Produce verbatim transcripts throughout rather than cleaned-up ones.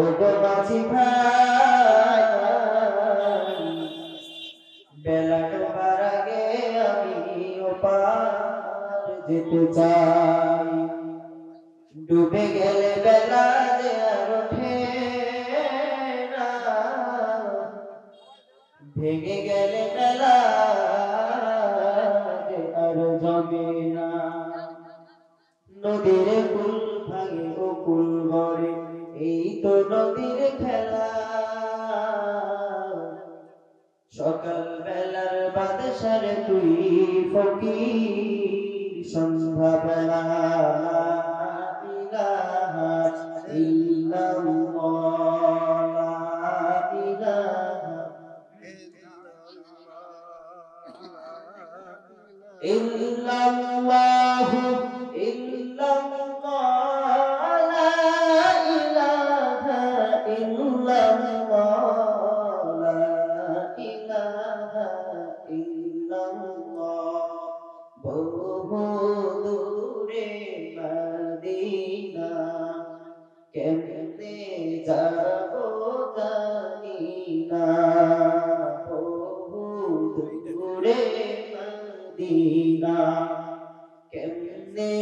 ওগো বাঁশি ভাই বেলা ডোবার আগে আমি ওপার যেতে চাই ডুবে গেলে বেলা যে আর ওঠে না ভেঙে গেলে বেলা যে আর জমে না নদীর কুল ভাঙে ও কুল গড়ে এই তো নদীর খেলা সকাল বেলার বাতাসে তুই ফকির সন্ধ্যা বেলা ইলাহা ইল্লাল্লাহ ইলাহা ইল্লাল্লাহ ইল্লাল্লাহ दी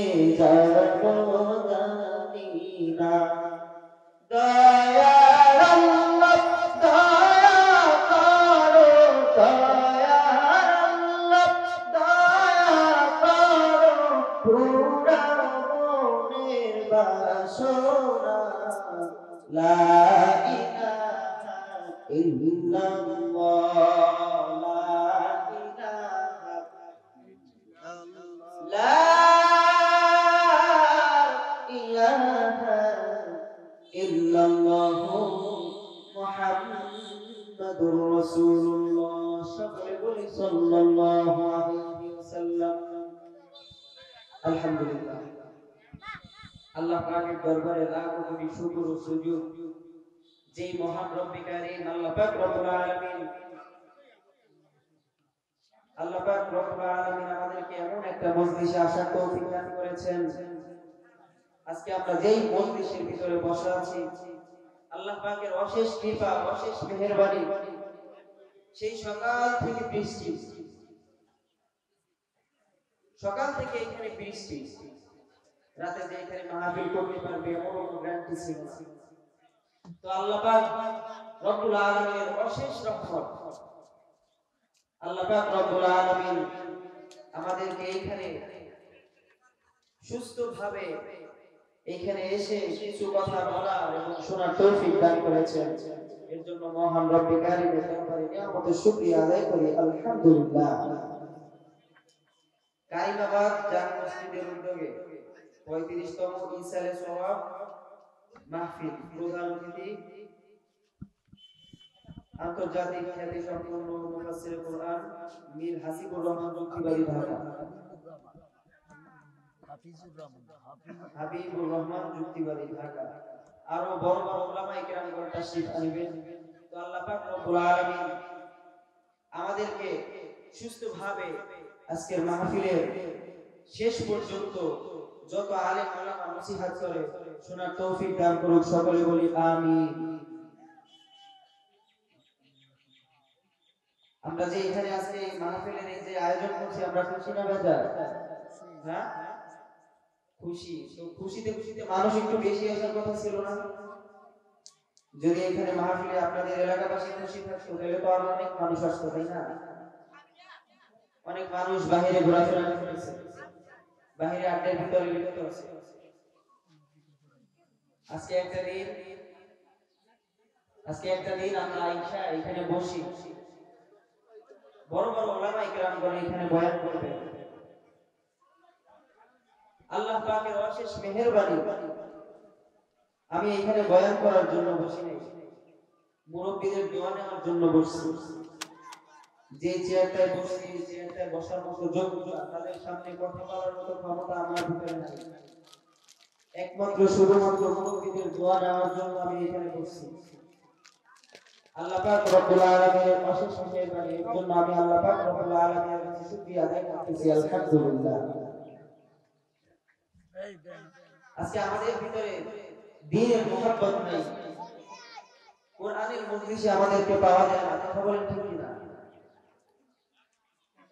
কোরআনের মজলিসে আমাদেরকে পাওয়া যায় না, কথা বলেন ঠিক কিনা?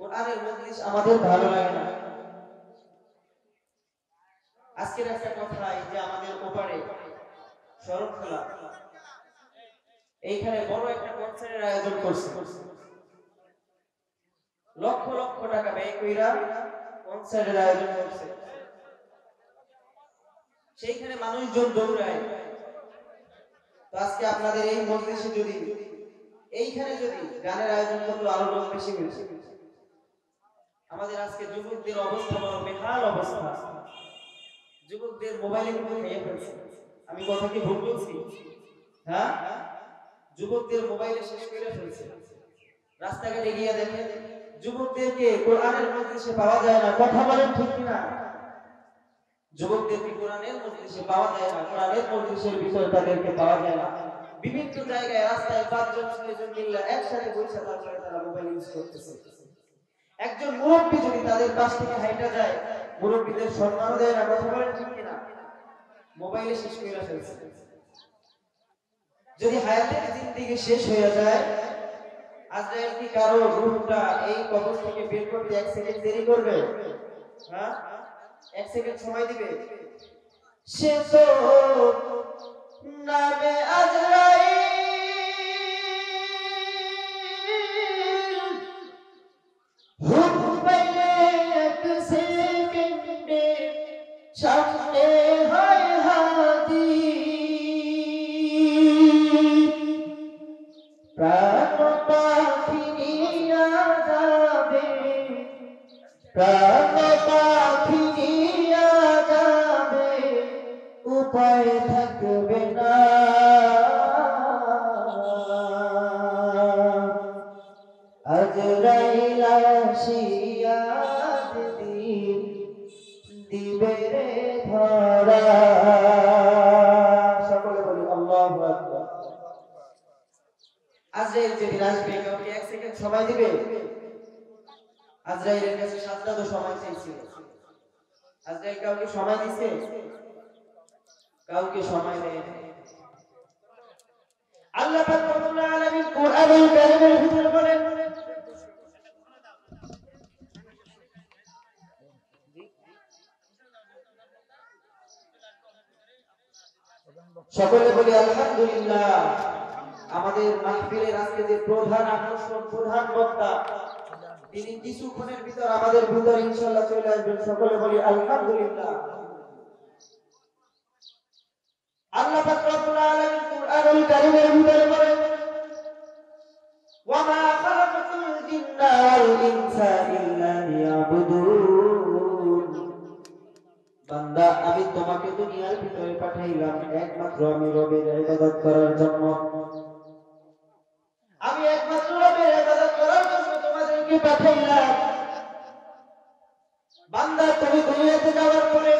কোরআনের মজলিস আমাদের ভালো লাগে না। আজকের একটা কথা, এই যে আমাদের ওপারে শরৎখোলা, এইখানে বড় একটা কনসার্টের আয়োজন করছে, লক্ষ লক্ষ টাকা ব্যয় কইরা কনসার্টের আয়োজন করছে। সেইখানে মানুষজন দৌড়ায়। তো আজকে আপনাদের এই মজলিসে যদি এইখানে যদি গানের আয়োজন করতো আরো লোক বেশি হয়েছে। আমাদের আজকে যুবকদের অবস্থা বড় বেহাল অবস্থা, যুবকদের মোবাইলে খাইয়ে ফেলছে। আমি কথা কি ভুল বলছি? হ্যাঁ, যুবকদের মোবাইলে শেষ করে ফেলছে। রাস্তাঘাটে গিয়ে দেখেন যুবকদেরকে কোরআনের মজলিসে পাওয়া যায় না, কথা বলেন ঠিক কিনা? যুবকদেরকে কোরআনের মজলিসে পাওয়া যায় না, কোরআনের মজলিসের বিষয় তাদেরকে পাওয়া যায় না। বিভিন্ন জায়গায় রাস্তায় পাঁচজন ছয়জন মিল্লা একসাথে বৈশা তারপরে তারা মোবাইল ইউজ করতেছে। একজন মুরব্বী যদি তাদের পাশ থেকে হাইটা যায়, মুরব্বীদের সম্মান দেয় না, কথা বলেন ঠিক কিনা? মোবাইলে শেষ হয়ে ফেলছে। যদি হায়াতের জিন্দেগি শেষ হয়ে যায়, আজরাইল কি কারো রূহটা এই কবর থেকে বের করতে এক সেকেন্ড দেরি করবে? হ্যাঁ, এক সেকেন্ড সময় দিবে? সে তো নামে আজরাইল, হুম পেলে এক সেকেন্ডে সামনে হয় হাতি, প্রাণ পাখি নিয়ে যাবে, প্রাণ পাখি নিয়ে যাবে, উপায় থাকবে না। আজরাইল আসিয়া দিন দিবে রে ধরা। সকলে বলি আল্লাহু আকবার। আজরাইল যেদিন আসবে, কাউকে এক সেকেন্ড সময় দিবে? আজরাইলের কাছে সাতটা তো সময় চেয়েছিল, আজরাইল কাউকে সময় দিছে? কাউকে সময় দেয়। আল্লাহ পাক রব্বুল আলামিন কোরআনুল কারীমের ভিতর বলেন, সকলে বলি আলহামদুলিল্লাহ। আমাদের মাহফিলের আজকে যে প্রধান আকর্ষণ, প্রধান বক্তা, তিনি কিছুক্ষণের ভিতর আমাদের ভিতর ইনশাআল্লাহ চলে আসবেন। সকলে বলি আলহামদুলিল্লাহ। আল্লাহ পাক রব্বুল আলামিন কুরআনুল কারীমের ভিতরে বলেন, ওয়া মা খালাকাতুল জিন্না ওয়াল ইনসা ইল্লা লিয়াবুদুন। বান্দা, আমি তোমাকে দুনিয়ার ভিতরে পাঠাইলাম একমাত্র আমি রবের ইবাদত করার জন্য। আমি একমাত্র রবের ইবাদত করার জন্য তোমাদেরকে পাঠাইলাম। বান্দা, তুমি দুনিয়াতে যাওয়ার পরে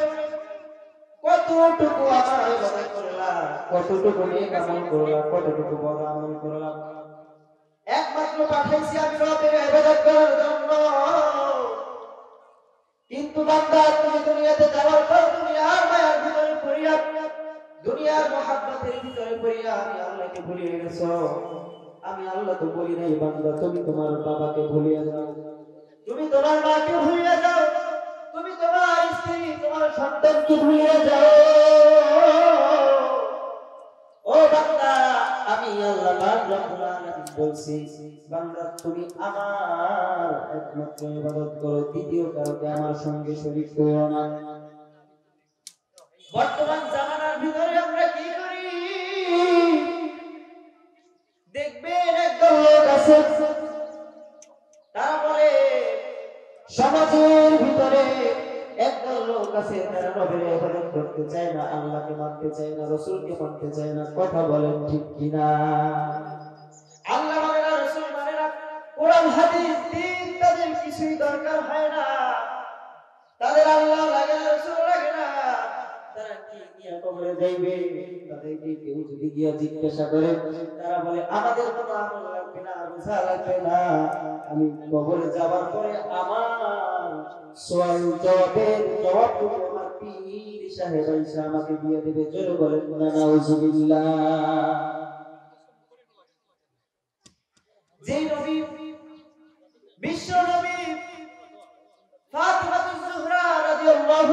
কতটুকু আমার ইবাদত করলা, কতটুকু নেক আমল করলা, কতটুকু বদ আমল করলা, একমাত্র পাঠাইছি আমি রবের ইবাদত করার জন্য। কিন্তু বান্দা, তুমি দুনিয়াতে যাওয়ার পর দুনিয়ার মায়ার ভিতরে পড়িয়া, দুনিয়ার মহাব্বতের ভিতরে পড়িয়া আমি আল্লাহকে ভুলে গেছো। আমি আল্লাহ তো বলি নাই বান্দা তুমি তোমার বাবাকে ভুলিয়া যাও, তুমি তোমার মাকে ভুলিয়া যাও, তুমি তোমার স্ত্রী, তোমার সন্তানকে ভুলিয়া যাও। ও বান্দা, আমি আল্লাহ পাক রব্বুল আলামিন বলছি বান্দা তুমি আমার একমাত্র ইবাদত করো, দ্বিতীয় কাউকে আমার সঙ্গে শরীক করো না। বর্তমান জামানার ভিতরে আমরা কি করি দেখবেন, একদল লোক আছে তারা বলে, সমাজের ভিতরে একদল লোক আছে তারা রবের ইবাদত করতে চায় না, আল্লাহকে মানতে চায় না, রাসূলকে মানতে চায় না। কথা বলেন ঠিক কিনা? আল্লাহ মানে না, রাসূল মানে না, কোরআন হাদিস দিন তাদের কিছুই দরকার হয় না, তাদের আল্লাহ লাগে না, রাসূল লাগে না। তারা কি গিয়া কবরে যাইবে? তাদেরকে কেউ যদি গিয়া জিজ্ঞাসা করে, তারা বলে আমাদের কোনো আমল লাগবে না, রোজা লাগবে না, আমি কবরে যাওয়ার পরে আমার সওয়াল জবাবের জবাবটুকু আমার পীর সাহেব আয়েশা আমাকে দিয়ে দেবে। জোরে বলেন না নাউযুবিল্লাহ।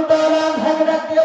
তুমি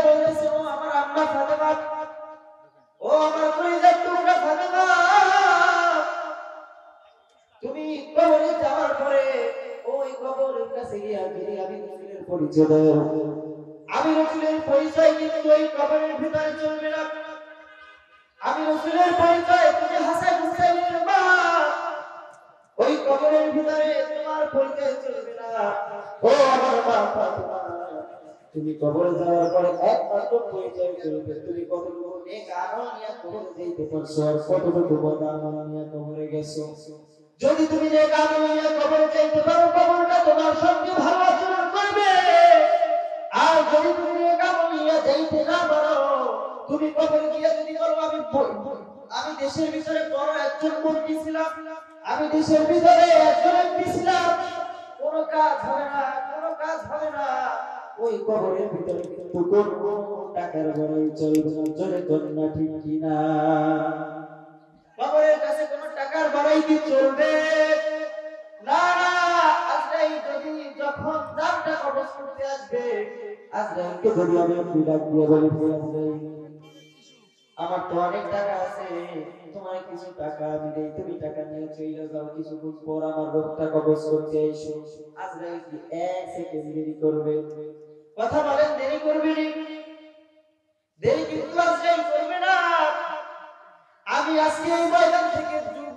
কবর যাওয়ার পরে একমাত্র পরিচয় চলবে তুমি কতটুকু নেক আমল নিয়ে কবর যেতে পারছো আর কতটুকু বদ আমল নিয়ে কবরে গেছো। যদি তুমি নেক আমল নিয়ে কবরে যেতে পারো কবরটা তোমার সঙ্গে ভালো আচরণ করবে, আর যদি তুমি নেক আমল নিয়ে যেতে না পারো তুমি কবরে গিয়ে যদি বলো আমি আমি দেশের ভিতরে বড় একজন মুক্তি ছিলাম, আমি দেশের ভিতরে একজন মুক্তি ছিলাম, কোনো কাজ হয় না কোনো কাজ হয় না ওই কবরের ভিতরে কিন্তু কোন টাকার বড়ই চলবে না, জোরে কন্যা ঠিক কিনা। কবরের কাছে কোন টাকার বড়ই কি চলবে না না। আজরাইল যদি যখন দামটা কবজ করতে আসবে আজরাইলকে ধরি আমি বিরাট দিয়ে বলি আজরাইল আমার তো অনেক টাকা আছে তোমার কিছু টাকা আমি দেই তুমি টাকা নিয়ে চলে যাও, কিছু বুঝ পর আমার রক্তটা কবজ করতে এসো। আজরাইল কি এক সেকেন্ড দেরি করবে? কথা বলেন দেরি করবে নি? দেরি কিন্তু আজরাইল করবে না। আমি আজকে এই ময়দান থেকে যুব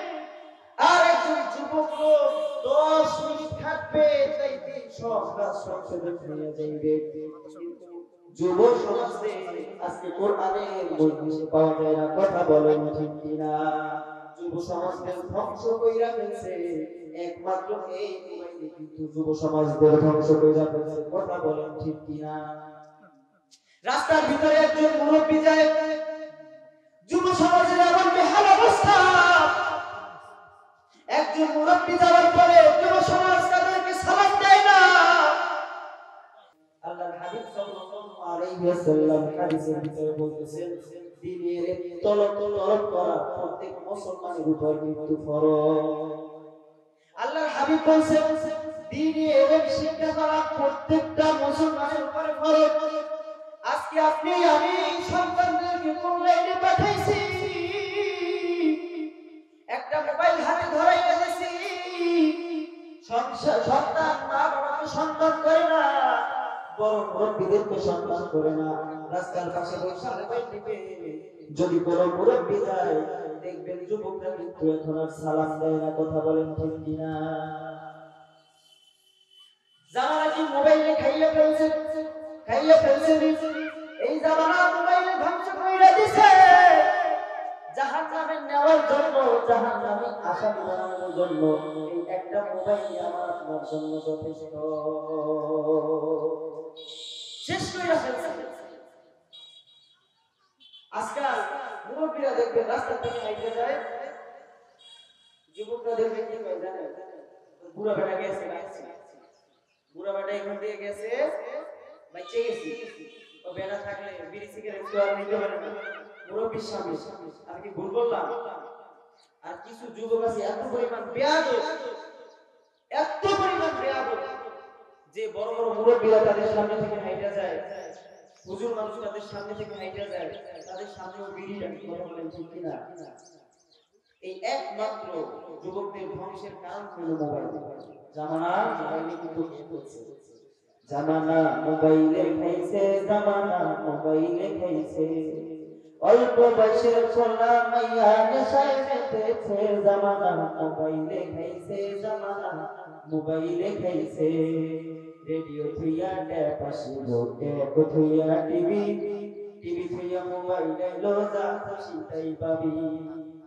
আর একজন যুবক লোক দশ মিনিট খাটবে তাই সব কাজ সংশোধন হয়ে যাইবে। যুব সমাজে আজকে কোরআনের মজলিসে পাওয়া যায় না, কথা বলেন ঠিক কিনা? যুব সমাজদের ধ্বংস কইরা ফেলছে একমাত্র এই মোবাইলে, কিন্তু যুব সমাজদের ধ্বংস কইরা ফেলছে, কথা বলেন ঠিক কিনা? রাস্তার ভিতরে একজন মুরব্বী যায় যুব সমাজের এমন বেহাল অবস্থা, একজন মুরব্বী যাওয়ার পরে যুব সমাজ তাদেরকে সালাম দেয় না। আল্লাহর হাবিব সাল্লাল্লাহু আলাইহি ওয়াসাল্লাম হাদিসের ভিতরে বলতেছেন দিনের তল তল করা প্রত্যেক মুসলমানের উপর কিন্তু ফরজ। আল্লাহর হাবিব বলেন দিনের শিক্ষা করা প্রত্যেকটা মুসলমানের উপর ফরজ। আজকে আপনি আমি সন্তানদেরকে কোন লাইনে পাঠাইছি, একটা মোবাইল হাতে ধরাই দিয়েছি, সন্তান মা বাবাকে সন্তান করে না বড় মুরব্বীদেরকে সন্তান করে না। রাস্তার পাশে বসে মোবাইল টিপে যদি বড় মুরব্বী যায় দেখবেন যুবকরা কিন্তু এখন আর সালাম দেয় না, কথা বলেন ঠিক কিনা? যারা কি মোবাইলে খাইয়ে ফেলছে খাইয়ে ফেলছে এই জামানা মোবাইলে ধ্বংস কইরা দিছে। জাহান্নামে নেওয়ার জন্য জাহান্নামে আসামি বানানোর জন্য এই একটা মোবাইল আমার আপনার জন্য যথেষ্ট। শেষ কইরা ফেলছে। আজকাল মুরব্বীরা দেখবেন রাস্তা থেকে হাইটে যায়, যুবকরা দেখবেন কি হয় জানেন? বুড়া বেটা গেছে বুড়া বেটা এখান দিয়ে গেছে বাইচে গেছে, ও বেটা থাকলে বিড়ি সিগারেট তো আর নিতে পারে না। মুরব্বীর সামনে আর কি ভুল বললাম? আর কিছু যুবক আছে এত পরিমাণ বেয়াদব এত পরিমাণ বেয়াদব যে বড় বড় মুরব্বীরা তাদের সামনে থেকে হাইটে যায়, হুজুর মানুষ তাদের সামনে থেকে হাইটে যায়, তাদের সামনেও বিড়ি টানে, কথা বলেন ঠিক কিনা? এই একমাত্র যুবকদের ধ্বংসের কারণ হলো মোবাইল। জামানা মোবাইলে কিন্তু খেলছে, জামানা মোবাইলে খেলছে, জামানা মোবাইলে খেলছে, অল্প বয়সের ছোলা মাইয়া নেশায় মেতেছে, জামানা মোবাইলে খেলছে, জামানা মোবাইলে খেলছে। রেডিও থুইয়া ট্যাপ আসিল, ট্যাপ থুইয়া টিভি, টিভি থুইয়া মোবাইল আইলো, যা খুশি তাই পাবি।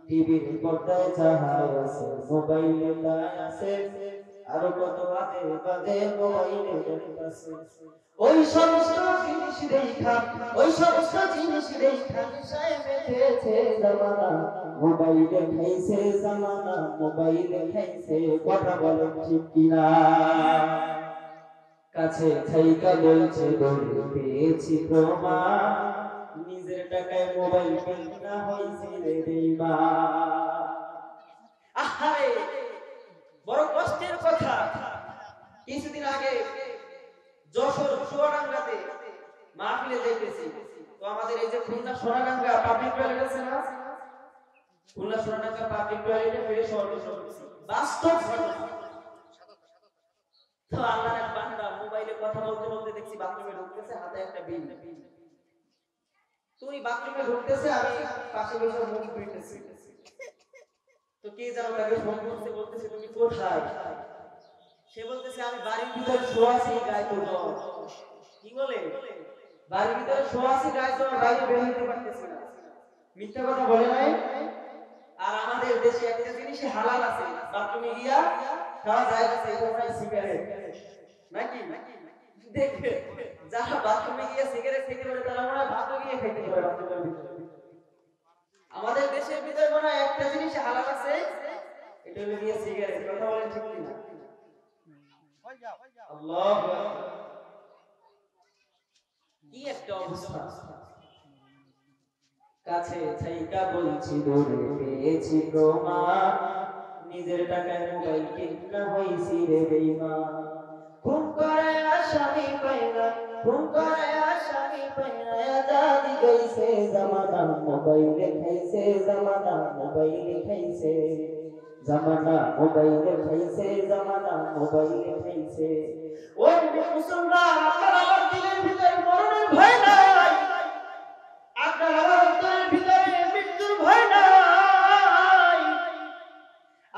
টিভির পর্দায় যাহা আছে মোবাইলে তাই আছে, আরো কত বাদে বাদে বইলে কাছে ওই সমস্ত জিনিস দেখা ওই সমস্ত জিনিস দেখা বিষয়ে মেতেছে জামানা মোবাইলে খাইছে জামানা মোবাইলে খাইছে কথা বলো ঠিক কিনা কাছে ছাইকা বলছে বন্ধু পেয়েছি প্রমাণ নিজের টাকায় মোবাইল কিনা হইছে রে দেবা আহারে বড় কষ্টের কথা কিছুদিন আগে যশোর সোনাগাঙ্গাতে মাহফিলে যাইতেছি তো আমাদের এই যে খুলনা সোনাগাঙ্গা পাবলিক টয়লেট আছে না খুলনা সোনাগাঙ্গা পাবলিক টয়লেটে ফ্রেশ হওয়ার সময় বাস্তব ঘটনা তো আল্লাহর এক বান্দা মোবাইলে কথা বলতে বলতে দেখছি বাথরুমে ঢুকতেছে হাতে একটা বিল তুই বাথরুমে ঢুকতেছে আমি পাশে বসে মুখ ধুইতেছি তো কে জানো তাকে ফোন করতে বলতেছে তুমি কোথায় সে বলতেছে আমি বাড়ির ভিতর শোয়া আছি গায় তো কি বলে বাড়ির ভিতর শোয়া আছি গায় তো বাইরে বের হতে পারতেছি না মিথ্যা কথা বলে নাই আর আমাদের দেশে একটা জিনিস হালাল আছে বাথরুমে গিয়া খাওয়া যায় না সেই কথাই সিগারেট নাকি দেখে যারা বাথরুমে গিয়া সিগারেট খেতে পারে তারা মনে হয় ভাতও গিয়ে খেতে পারে বাথরুমের ভিতরে আমাদের দেশের ভিতরে মনে হয় একটা জিনিস হালাল আছে এটা হলো গিয়া সিগারেট কথা বলেন ঠিক কিনা আল্লাহ কি একটা অবস্থা কাছে ছাইকা বলছি দূরে পেয়েছি প্রমাণ নিজের টাকায় মোবাইল কিনা হইছি রে বেঈমান খুন করে আসামি পাইনা খুন করে আসামি পাইনা আজাদি গইছে জামানা মোবাইল খাইছে জামানা মোবাইল খাইছে জামানা মোবাইল খাইছে জামানা মোবাইল খাইছে ওই মুসলমান আপনারা আমার দিলের ভিতর মরণের ভয় নাই আপনারা আমার অন্তরের ভিতরে মৃত্যুর ভয় নাই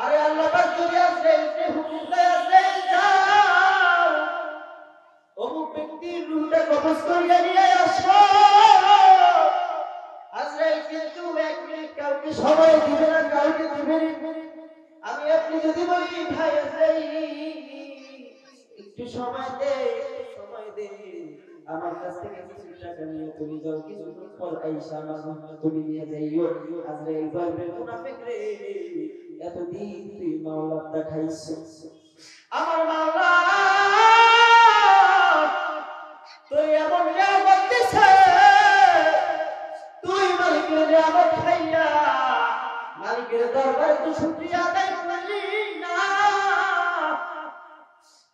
আরে আল্লাহ পাক যদি আসে সে হুকুম দেয় আসে যাও অমুক ব্যক্তির রুহটা কবজ করিয়া নিয়ে আসো আজরাইল কিন্তু এক মিনিট কাউকে সময় দিবে না কাউকে দিবে না আমি আপনি যদি বলি ভাই আজরাইল একটু সময় দে সময় দে আমার কাছ থেকে কিছু টাকা নিয়ে তুমি যাও কিছুক্ষণ পর আয়েশা আমার তুমি নিয়ে যাইও আজরাইল বলবে মুনাফিক রে এতদিন তুই মাওলার দেখাইছ আমার মাওলা তুই এমন নিয়ামত দিছে তুই মালিকের নিয়ামত খাইয়া মালিকের দরবারে তুই শুকরিয়া আদায় করলি না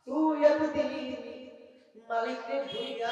তুই এতদিন মালিকের দুনিয়া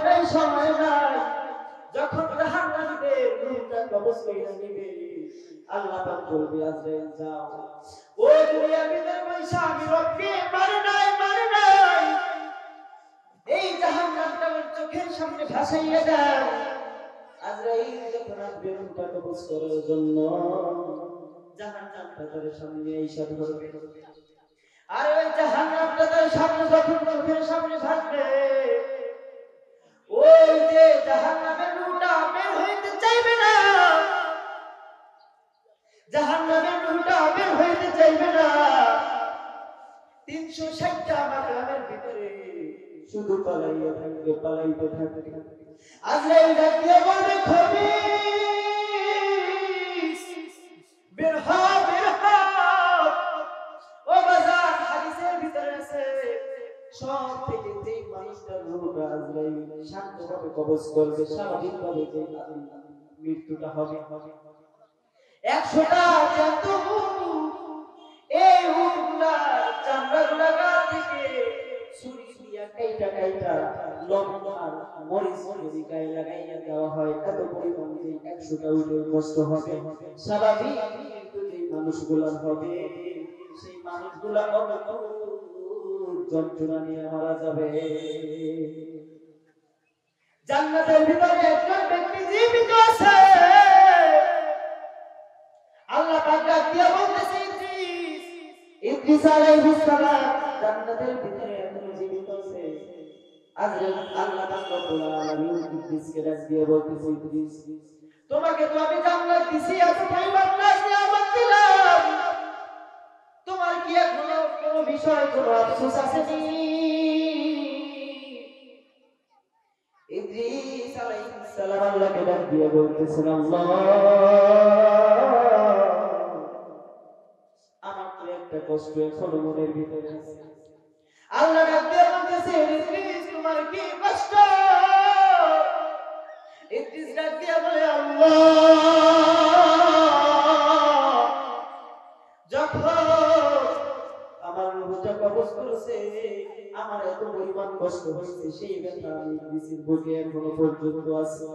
নাই সময় নাই যখন জাহান্নামীতে রূহটা কবজ কইরা নিবে আল্লাহ পাক বলবে আজরাইল যাও ও দুনিয়ার ভিতর পয়সা আমি রবকে মার নাই মার নাই এই জাহান্নামটা আমার চোখের সামনে ভাসাইয়া দাও আজরাইল যখন আসবে রূহটা কবজ করার জন্য জাহান্নামটা তার সামনে এসে ধরবে আর ওই জাহান্নামটা তার সামনে যখন চোখের সামনে ভাসবে ওই যে জাহান্নামের রূহটা বের হইতে চাইবে না জাহান্নামের রূহটা বের হইতে চাইবে না তিনশো ষাট টা মাকলামের ভিতরে শুধু পালাইয়া থাকবে পালাইতে থাকবে আজরাইল ডাক দিয়ে বলবে খবিস বের হ বের হ ও বাজার হাদিসের ভিতরে আছে সব থেকে যেই মানুষটার রূহটা আজরাইল শান্তভাবে কবজ করবে স্বাভাবিকভাবে যে মৃত্যুটা হবে হবে একশোটা জ্যান্ত উট এই উটটার চামড়াগুলা গা থেকে ছুরি দিয়া কাইটা কাইটা লবণ আর মরিচ যদি গায়ে লাগাইয়া দেওয়া হয় এত পরিমাণ যে একশোটা উটের কষ্ট হবে স্বাভাবিক কিন্তু যে মানুষগুলার হবে সেই মানুষগুলা অত যন্ত্রণা নিয়ে মারা যাবে। জান্নাতের ভিতরে একজন ব্যক্তি জীবিত আছে, আল্লাহ পাক ডাকিয়া বলতেছে ইদ্রিস, ইদ্রিস আলাইহিস সালাম জান্নাতের ভিতরে একজন জীবিত আছে। আজরাইল আল্লাহ পাক রব্বুল আলামিন ইদ্রিসকে ডাক দিয়ে বলতেছে ইদ্রিস, তোমাকে তো আমি জান্নাত দিছি, এত পরিমাণ নিয়ামত দিলাম, তোমার কি এখনো কোনো বিষয়ে কোনো আফসোস আছে নি? ইদ্রিস আলাইহিস সালাম আল্লাহকে ডাক দিয়ে বলতেছেন, আল্লাহ আমার তো একটা কষ্ট এখনো মনের ভিতরে আছে। আল্লাহ ডাক দিয়ে বলতেছেন ইদ্রিস, তোমার কি কষ্ট? ইদ্রিস ডাক দিয়ে বলে, আল্লাহ যখন আমার রুহটা কবজ করেছে, আমার এত পরিমাণ কষ্ট হয়েছে, সেই ব্যথা আমি ইদ্রিসের বুকে এখনো পর্যন্ত আছে।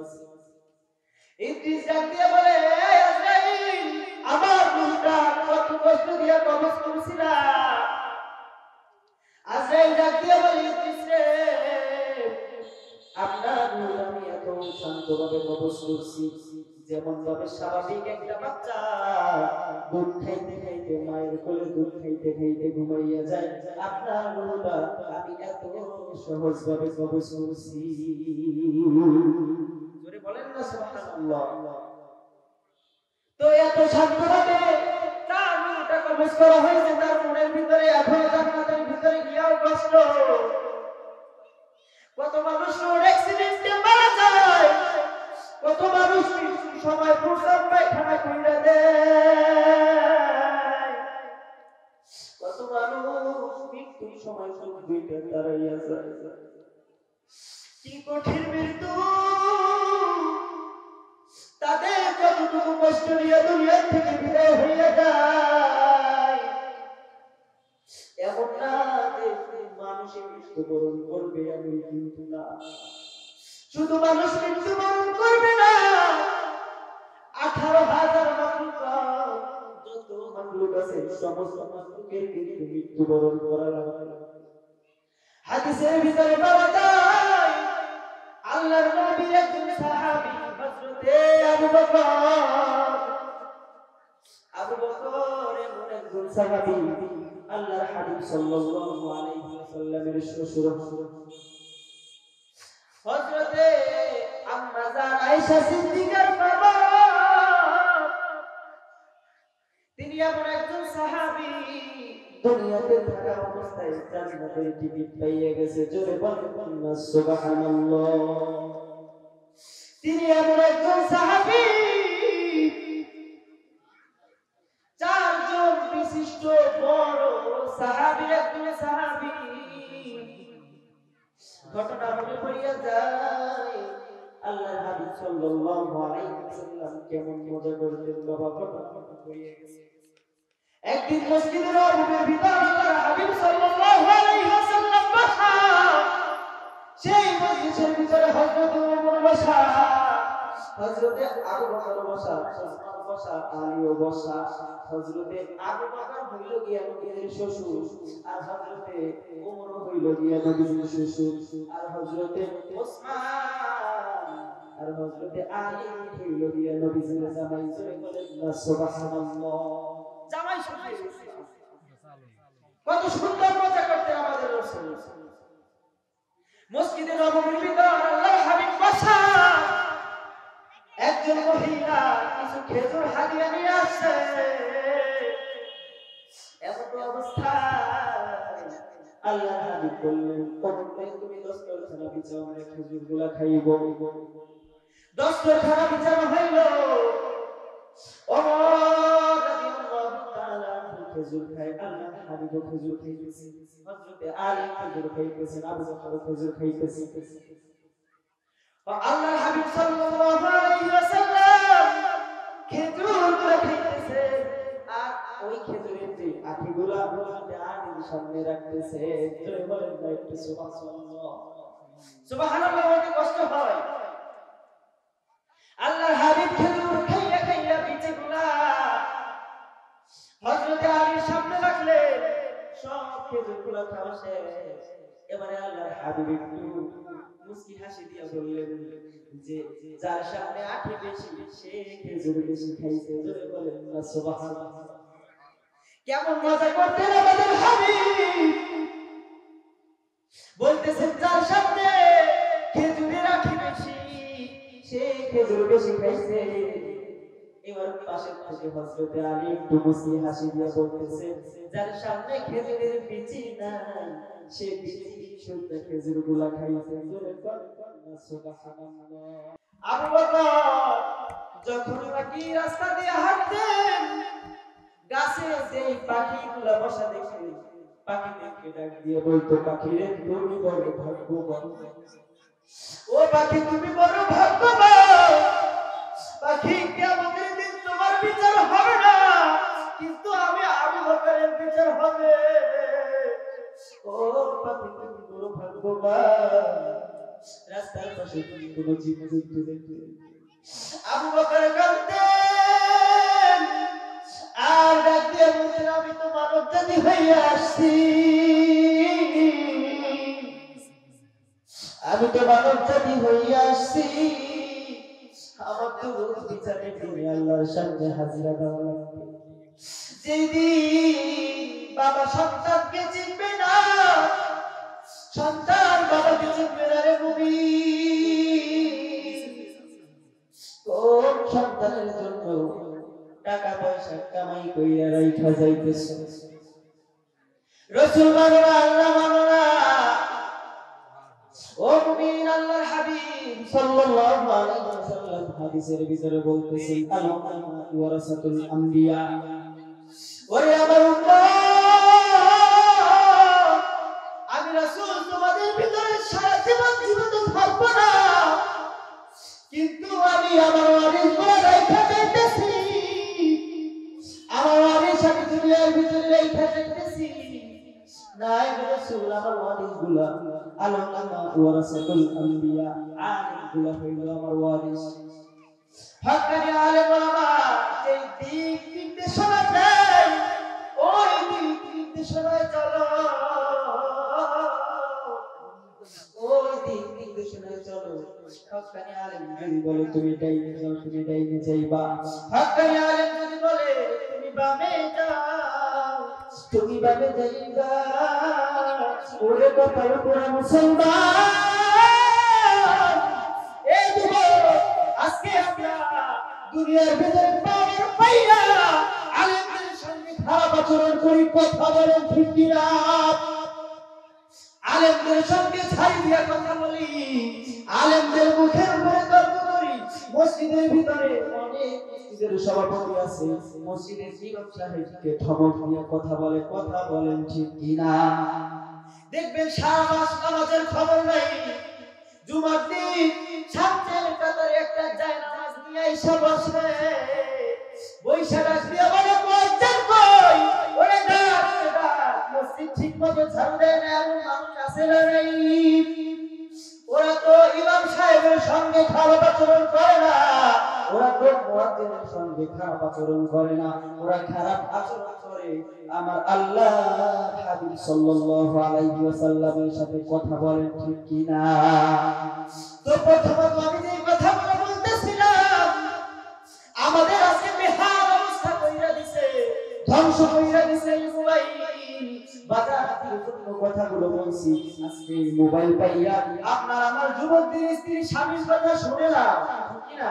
ইদ্রিস ডাক দিয়ে বলে, এই আজরাইল আমার রুহটা কত কষ্ট দিয়ে কবজ করেছিলা। আজরাইল ডাক দিয়ে বলে, ইদ্রিস রে আপনার রুহ আমি এত শান্তভাবে কবজ করছি, যেমন ভাবে স্বাভাবিক একটা বাচ্চা দুধ খাইতে খাইতে মায়ের কোলে দুধ খাইতে খাইতে ঘুমাইয়া যায়, আপনার রুহটা আমি এত সহজ ভাবে কবজ করছি। জোরে বলেন না সুবহানাল্লাহ। তো এত শান্তভাবে তার রুহটা কবজ করা হয়েছে, তার মনের ভিতরে এখন জান্নাতের ভিতরে গিয়াও কষ্ট। কত মানুষ রোড অ্যাক্সিডেন্টে মারা যায়, কত মানুষ সময় প্রসাদ পায়খানা কইরা দেয়, কত মানুষ মৃত্যুর সময় সময় দুইটা দাঁড়াইয়া যায়। কি কঠিন মৃত্যু! তাদের কতটুকু কষ্ট নিয়ে দুনিয়া থেকে বিদায় হইয়া যায়। এমন না মানুষে মৃত্যুবরণ করবে আমি, কিন্তু না শুধু মানুষ মৃত্যুবরণ করবে না, আঠারো হাজার যত মাখলুক আছে সমস্ত মাখলুকের কিন্তু মৃত্যুবরণ করা লাগবে। হাদিসের ভিতরে পাওয়া যায় আল্লাহর নবী একজন সাহাবী হযরতে আবু বকর, আবু বকর এমন একজন সাহাবী আল্লাহর হাবিব সাল্লাল্লাহু আলাইহি ওয়াসাল্লামের শ্বশুর হযরতে আম্মা জান আয়েশা সিদ্দিকার বাবা। তিনি এমন একজন সাহাবী দুনিয়াতে থাকা অবস্থায় জান্নাতের টিকিট পেয়ে গেছে। জোরে বলেন না সুবহানাল্লাহ। তিনি এমন একজন সাহাবী চারজন বিশিষ্ট বড় সাহাবী একজন সাহাবী। ঘটনা হলে বলিয়া যায় আল্লাহর হাবিব সাল্লাল্লাহু আলাইহি ওয়াসাল্লাম কেমন মজা করতেন বাবা। ঘটনা হয়ে গেছে একদিন মসজিদের অভাবের ভিতর আল্লাহর হাবিব সাল্লাল্লাহু আলাইহি ওয়াসাল্লাম বসা, সেই মসজিদের ভিতরে হযরত ওমর বসা, হযরতে আবু বকর বসা, ওসমান বসা, আলীও বসা। হযরতে আবু বকর হইল গিয়া নবীর শ্বশুর, আর হযরতে ওমর হইল গিয়া নবীর শ্বশুর, আর হযরতে ওসমান আর হযরতে আলী হইল গিয়া নবীর জামাই। সুবহানাল্লাহ। জামাই শুনে কত সুন্দর মজা করতে আমাদের রাসূল মসজিদের নববীর ভিতর আল্লাহর হাবিব বসা। একজন মহিলা কিছু খেজুর হাদিয়া নিয়ে আসছে, এমন অবস্থা আল্লাহর হাবিব বললেন, কতক্ষণ তুমি দস্তরখানা বিছাও, আমরা খেজুরগুলা খাইব। দস্তরখানা বিছানো হইল, ওমর রাদিয়াল্লাহু তাআলা খেজুর খায়, আল্লাহর হাবিব খেজুর খাইতেছে, হযরতে আলী খেজুর খাইতেছে, আবু বকর খেজুর খাইতেছে। আল্লাহর হাবিব সাল্লাল্লাহু আলাইহি ওয়াসাল্লাম খেজুরগুলো খাইতেছে, আর ওই খেজুরের যে আঁটিগুলো আল্লাহর সামনে রাখতেছে। একটু সুবহানাল্লাহ। সুবহানাল্লাহ বলতে কষ্ট হয়। আল্লাহর হাবিব খেজুর খাইয়া খাইয়া বিচিগুলো হযরত আলীর সামনে রাখলেন, সব খেজুর গুলো খাওয়া শেষ। এবারে আল্লাহর হাবিব একটু মুস্কি হাসি দিয়ে বললেন যে যার সামনে আঁটি বেশি সে খেজুর বেশি খাইছে। জোরে বলেন না সুবহানাল্লাহ। কেমন মজা করতেন আমাদের হাবিব, বলতেছেন যার সামনে খেজুরের আঁটি বেশি সে খেজুর বেশি খাইছে। এবার পাশে পাশে হযরত আলী একটু মুস্কি হাসি দিয়ে বলতেছেন যার সামনে খেজুরের বিচি না সে বিচি শুদ্ধ খেজুরগুলা খাইছে। সুবহানাল্লাহ। আবু বকর যখন নাকি রাস্তা দিয়ে হাঁটতেন গাছে যেই পাখিগুলো বসা দেখতেন পাখিদেরকে ডাক দিয়ে বলতো পাখিরে তুমি বড় ভাগ্যবান, ও পাখি তুমি বড় ভাগ্যবান, পাখি কিয়ামতের দিন তোমার বিচার হবে না কিন্তু আমি আবু বকরের বিচার হবে। ও পাখি তুমি বড় ভাগ্যবান, রাস্তার পাশে তুমি কোনো জীবজন্তু দেখলে আবু বকর কাঁদতেন আর ডাক দিয়ে বলতেন আমি তো মানব জাতি হইয়া আসছি, আমি তো মানব জাতি হইয়া আসছি, আমার তো রোজ বিচারে তুমি আল্লাহর সামনে হাজিরা দেওয়া লাগবে। যেদিন বাবা সন্তানকে চিনবে না, সন্তান বাবাকে চিনবে না রে মুমিন। কোন সন্তানের জন্য টাকা পয়সা কামাই কইরা রাইখা যাইতেছে, রাসূল মানো না আল্লাহ মানো না। ও মুমিন আল্লাহর হাবিব সাল্লাল্লাহু আলাইহি ওয়াসাল্লাম হাদিসের ভিতরে বলতেছেন আল উম্মাহ ওয়ারাসাতুল আমবিয়া, ওরে আমার উম্মাহ আমি রাসূল তোমাদের ভিতরে সারা জীবন জীবিত থাকব না কিন্তু আমি আমার ওয়ারিস বলে রাইখা যাইতেছি, আমার ওয়ারিস আমি দুনিয়ার ভিতরে রাইখা যাইতেছি। নাই রাসূল আমার ওয়ারিসগুলা আলামা ওয়ারাসাতুল আমবিয়া, আলেমগুলা হইল আমার ওয়ারিস। হকানি আলেম ওলামা এই দিক নির্দেশনা দেয়, ওই দিক নির্দেশনায় চলো, ওই দিক নির্দেশনায় চলো। হকানি আলেম যদি বলে তুমি ডাইনে যাও তুমি ডাইনে যাইবা, হকানি আলেম যদি বলে তুমি বামে যাও তুমি বামে যাইবা। ওরে কপাল পোড়া মুসলমান, এই যুবক আজকে আমরা দুনিয়ার ভিতরে পাওয়ার পাইয়া আলেমদের সঙ্গে খারাপ আচরণ করি, কথা বলেন ঠিক কিনা, আলেমদের সঙ্গে ছাই দিয়া কথা বলি, আলেমদের মুখের উপরে তর্ক করি। মসজিদের ভিতরে অনেক মসজিদের সভাপতি আছে, মসজিদের ইমাম সাহেবকে ধমক দিয়া কথা বলে, কথা বলেন ঠিক কিনা। দেখবেন সারা মাস নামাজের খবর নাই, জুমার দিন সামনের কাতারে একটা যায় নামাজ নিয়ে এসে বসবে, বৈশাখ আসবে বলে মসজিদ কই, ওরে ডাক ডাক মসজিদ ঠিকমতো ঝাড়ু দেয় না এমন মানুষ আছে না নাই? ওরা তো ইমাম সাহেবের সঙ্গে খারাপ আচরণ করে না, ওরা তো মুয়াজ্জিনের সঙ্গে খারাপ আচরণ করে না, ওরা খারাপ আচরণ করে আমার আল্লাহ হাবিব সাল্লাল্লাহু আলাইহি ওয়াসাল্লামের সাথে কথা বলেন ঠিক কি না। তো প্রথমত আমি যে কথা বলতেছিলাম আমাদের আজকে বেহাল অবস্থা কইরা দিয়েছে, ধ্বংস কইরা দিয়েছে মোবাইল। বাজারের জন্য কথাগুলো বলছি, আজকে মোবাইল পাইয়া আপনার আমার যুবকদের স্ত্রী স্বামীর কথা শুনে না ঠিক কি না,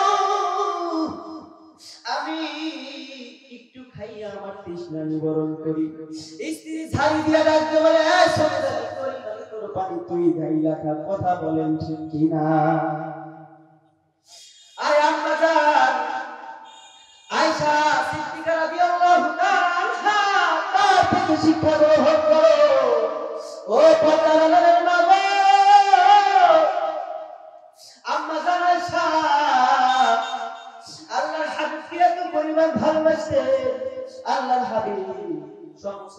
আমি একটু খাইয়া আমার তৃষ্ণা নিবারণ করি। স্ত্রী ঝাড়ি দিয়া ডাকতে বলে এই সন্ধ্যা করি তোর পানি তুই গাইলা খা, কথা বলেন ঠিক কি না। আয় আম্মা জান আয়েশা সিদ্দিকা রাদিয়াল্লাহু তাআলা আনহা তার থেকে শিক্ষা গ্রহণ করো। ও পর্দাওয়ালাদের মা গো, আম্মা জান আয়েশা আল্লাহর হাবিব সমস্ত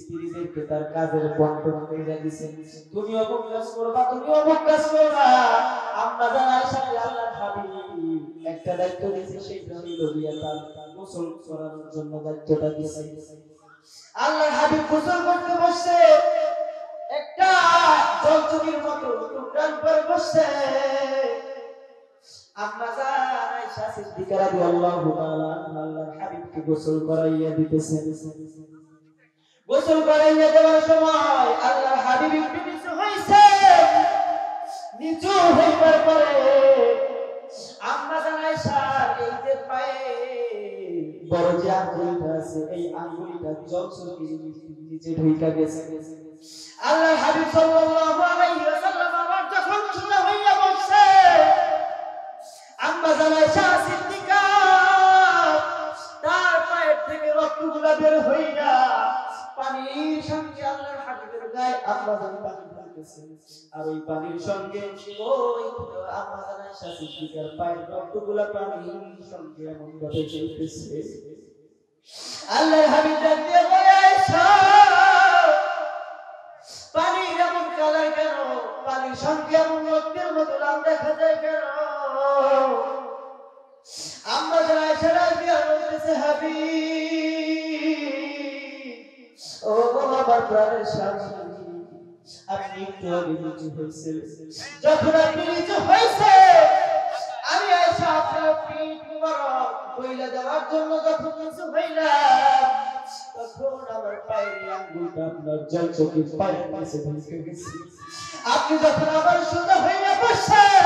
স্ত্রীদেরকে তার কাজের বণ্টন কইরা দিবেন। তুমি অমুক কাজ করবা, তুমি অমুক কাজ করবা। আম্মা জান আয়েশা আল্লাহর হাবিব একটা দায়িত্ব দিয়েছে, সেটা হলো গিয়া তার গোসল করানোর জন্য দায়িত্বটা দিয়েছে। আল্লাহর হাবিব গোসল করতে বসে একটা জলচুকির মতো টুকরার পর বসে আম্মা জান আয়েশা সিদ্দিকা রাদিয়াল্লাহু তাআলা আল্লাহর হাবিবকে গোসল করাইয়া দিতেছেন। গোসল করাইয়া দেওয়ার সময় আল্লাহর হাবিব একটু নিচু হইছে। নিচু হইবার পরে আম্মা জান আয়েশা এই যে পায়ে বড় যে আঙ্গুলটা আছে এই আঙ্গুলটা জলচুকির নিচে ঢুইকা গেছে। আল্লাহর হাবিব সাল্লাল্লাহু আলাইহি ওয়াসাল্লাম আবার যখন চলে হইয়া বসে আম্মা জান আয়েশা সিদ্দিকা তার পায়ের থেকে রক্তগুলো বের হইয়া পানির সঙ্গে আল্লাহর হাবিবের গায়ে আম্মা জান পানি ঢালতেছে। আর ওই পানির সঙ্গে ওই আম্মা জান আয়েশা সিদ্দিকার পায়ের রক্তগুলো পানির সঙ্গে এমন ভাবে চলতেছে। আল্লাহর হাবিব ডাকতে বলে, আয়েশা পানি এমন কালার কেন? পানির সঙ্গে এমন রক্তের মতো লাল দেখা যায় কেন? আম্মা জান আয়েশা রাদিয়াল্লাহু বলতেছে, হাবিব ও আমার প্রাণের স্বামী, আপনি একটু নিচু হয়েছেন। যখন আপনি নিচু হয়েছেন আমি আয়েশা আপনার পিঠ মোবারক কইলা দেওয়ার জন্য যখন নিচু হইলাম তখন আমার পায়ের আঙ্গুলটা আপনার জলচকির পায়ের কাছে ঢুকে গেছে। আপনি যখন আবার সোজা হইয়া বসলেন,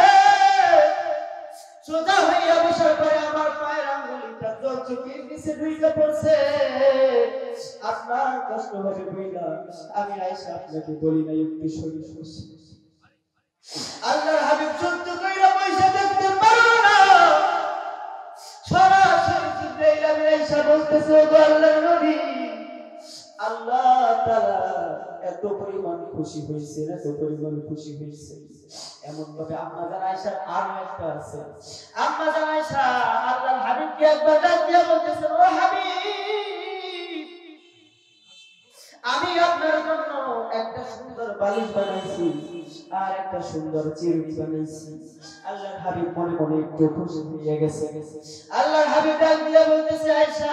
সোজা হইয়া বসার পরে আমার পায়ের আঙ্গুলটা জলচকির নিচে ঢুকে পড়ছে। আপনার কষ্ট হবে বুঝা, আমি আয়েশা আপনাকে বলি না একটু সরি সরি। আল্লাহর হাবিব চুপ কইরা পয়সা দেখতে পারলো না। সরাসরি জিবরাইল আমি আয়েশা বলতেছে, ও আল্লাহর নবী, আল্লাহ তাআলা এত পরিমাণ খুশি হয়েছে, এত পরিমাণ খুশি হয়েছে। এমন ভাবে আম্মা জান আয়েশার আর একটা আছে, আম্মা জান আয়েশা আল্লাহর হাবিবকে একবার ডাকিয়া বলতেছে, ও হাবিব, আমি আপনার জন্য একটা সুন্দর বালিশ বানাইছি আর একটা সুন্দর চিরুনি বানাইছি। আল্লাহর হাবিব মনে মনে একটু খুশি হয়ে গেছে। আল্লাহর হাবিব ডাকিয়া বলতেছে, আয়েশা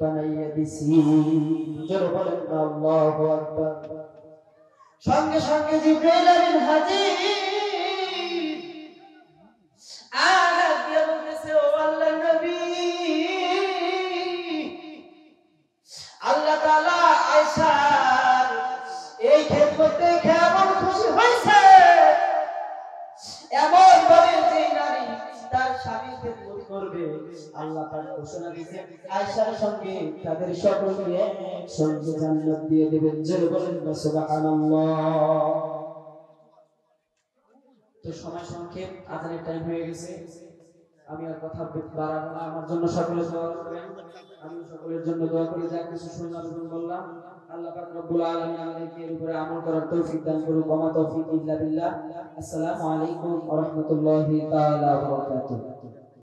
বানাইয়া দিছি। জোরে বলেন আল্লাহু আকবার। সঙ্গে সঙ্গে জিবরাইল আমিন হাজির আর গিয়ে বলতেছে, ও আল্লাহর নবী, আল্লাহ তাআলা আয়েশার এই খেদমত দেখে এমন খুশি হয়েছে, এমন ভাবে যে নারী তার স্বামীর খেদমত করবে আল্লাহ তাআলা ঘোষণা দিয়েছেন আয়েশার সঙ্গে তাদের সকলকে একসঙ্গে জান্নাত দিয়ে দিবেন। জোরে বলেন সুবহানাল্লাহ। তো সময় সংক্ষেপ, আযানের টাইম হয়ে গেছে। আমি আর কথা বাড়াবো না। আমার জন্য সকলে দোয়া করবেন, আমি সকলের জন্য দোয়া করি। যা কিছু শুনলাম এবং বললাম আল্লাহ পাক রব্বুল আলামিন আমাদেরকে এর উপরে আমল করার তৌফিক দান করুন। ওয়া মা তৌফিক ইল্লা বিল্লাহ। আসসালামু আলাইকুম ওয়া রাহমাতুল্লাহি তাআলা ওয়া বারাকাতুহু।